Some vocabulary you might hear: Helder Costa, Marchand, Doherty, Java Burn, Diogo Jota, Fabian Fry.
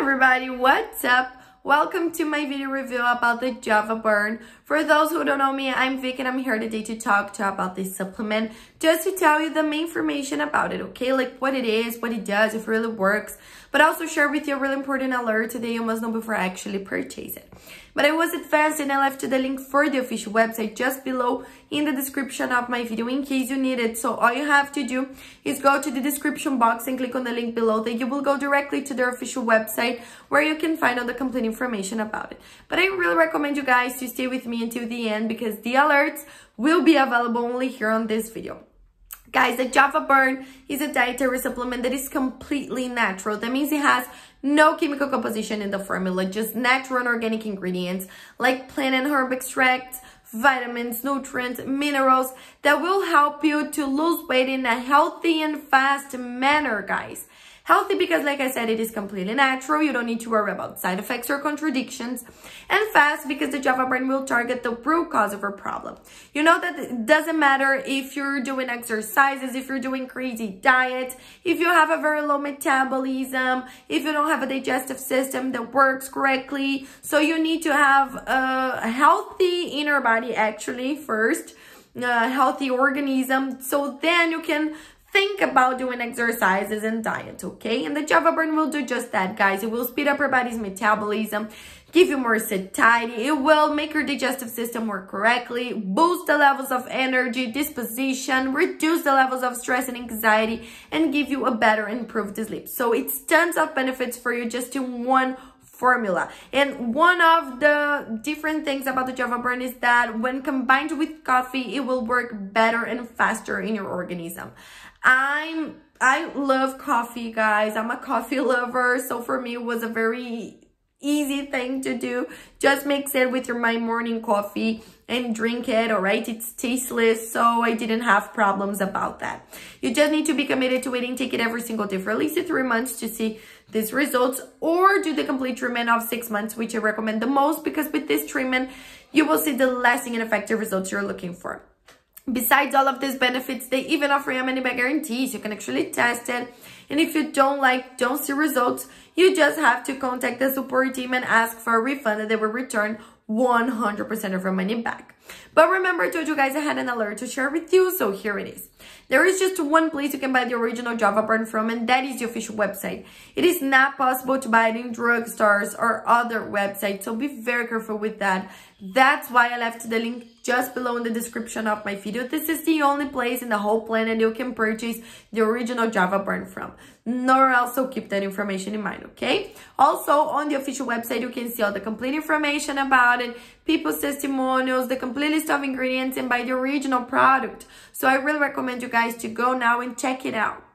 everybody, what's up? Welcome to my video review about the Java Burn. For those who don't know me, I'm Vic and I'm here today to talk to you about this supplement, just to tell you the main information about it, okay? Like what it is, what it does, if it really works, but also share with you a really important alert today you must know before I actually purchase it. But I was advanced and I left you the link for the official website just below in the description of my video in case you need it. So all you have to do is go to the description box and click on the link below, then you will go directly to their official website where you can find all the complete information about it. But I really recommend you guys to stay with me until the end because the alerts will be available only here on this video. Guys, the Java Burn is a dietary supplement that is completely natural. That means it has no chemical composition in the formula, just natural and organic ingredients like plant and herb extracts, vitamins, nutrients, minerals that will help you to lose weight in a healthy and fast manner, guys. Healthy because, like I said, it is completely natural. You don't need to worry about side effects or contradictions. And fast because the Java Burn will target the root cause of your problem. You know that it doesn't matter if you're doing exercises, if you're doing crazy diets, if you have a very low metabolism, if you don't have a digestive system that works correctly. So you need to have a healthy inner body actually first, a healthy organism. So then you can think about doing exercises and diet, okay? And the Java Burn will do just that, guys. It will speed up your body's metabolism, give you more satiety, it will make your digestive system work correctly, boost the levels of energy, disposition, reduce the levels of stress and anxiety, and give you a better improved sleep. So it's tons of benefits for you just in one formula. And one of the different things about the Java Burn is that when combined with coffee, it will work better and faster in your organism. I love coffee, guys. I'm a coffee lover, so for me it was a very easy thing to do. Just mix it with my morning coffee and drink it, all right? It's tasteless, so I didn't have problems about that. You just need to be committed to it and take it every single day for at least 3 months to see these results, or do the complete treatment of 6 months, which I recommend the most, because with this treatment, you will see the lasting and effective results you're looking for. Besides all of these benefits, they even offer you money-back guarantees. You can actually test it. And if you don't see results, you just have to contact the support team and ask for a refund, and they will return 100% of your money back. But remember, I told you guys I had an alert to share with you, so here it is. There is just one place you can buy the original Java Burn from, and that is the official website. It is not possible to buy it in drugstores or other websites, so be very careful with that. That's why I left the link just below in the description of my video. This is the only place in the whole planet you can purchase the original Java Burn from. Nor else, so keep that information in mind, okay? Also, on the official website, you can see all the complete information about it, people's testimonials, the complete list of ingredients, and buy the original product. So I really recommend you guys to go now and check it out.